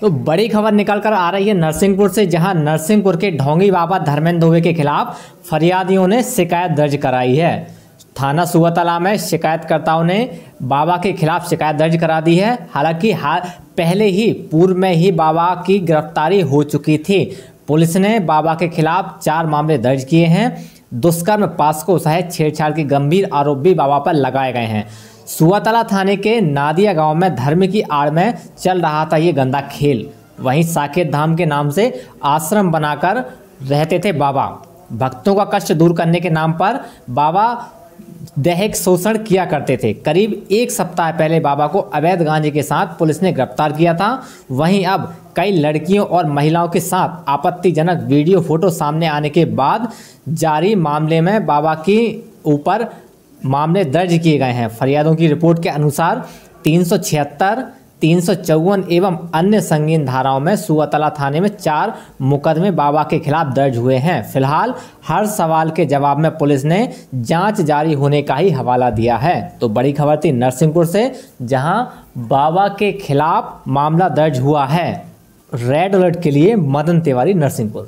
तो बड़ी खबर निकलकर आ रही है नरसिंहपुर से, जहां नरसिंहपुर के ढोंगी बाबा धर्मेंद्र दुबे के खिलाफ फरियादियों ने शिकायत दर्ज कराई है। थाना सुवतला में शिकायतकर्ताओं ने बाबा के खिलाफ शिकायत दर्ज करा दी है। हालांकि पहले ही पूर्व में ही बाबा की गिरफ्तारी हो चुकी थी। पुलिस ने बाबा के खिलाफ 4 मामले दर्ज किए हैं। दुष्कर्म, पास्को सहित छेड़छाड़ के गंभीर आरोप भी बाबा पर लगाए गए हैं। सुवतला थाने के नादिया गांव में धर्म की आड़ में चल रहा था ये गंदा खेल। वहीं साकेत धाम के नाम से आश्रम बनाकर रहते थे बाबा। भक्तों का कष्ट दूर करने के नाम पर बाबा दैहिक शोषण किया करते थे। करीब 1 सप्ताह पहले बाबा को अवैध गांजे के साथ पुलिस ने गिरफ्तार किया था। वहीं अब कई लड़कियों और महिलाओं के साथ आपत्तिजनक वीडियो फोटो सामने आने के बाद जारी मामले में बाबा के ऊपर मामले दर्ज किए गए हैं। फरियादों की रिपोर्ट के अनुसार 376, 354 एवं अन्य संगीन धाराओं में सुवतला थाने में 4 मुकदमे बाबा के खिलाफ दर्ज हुए हैं। फिलहाल हर सवाल के जवाब में पुलिस ने जांच जारी होने का ही हवाला दिया है। तो बड़ी खबर थी नरसिंहपुर से, जहां बाबा के खिलाफ मामला दर्ज हुआ है। रेड अलर्ट के लिए मदन तिवारी, नरसिंहपुर।